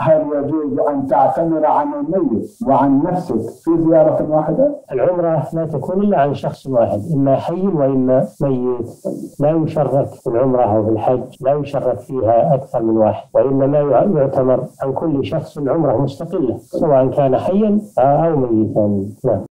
هل يجوز أن تعتمر عن الميت وعن نفسك في زيارة واحدة؟ العمرة لا تكون إلا عن شخص واحد، إما حي وإما ميت. لا يشرك في العمرة أو في الحج، لا يشرك فيها أكثر من واحد، وإنما يعتمر عن كل شخص عمرة مستقلة سواء كان حيا أو ميتا. نعم.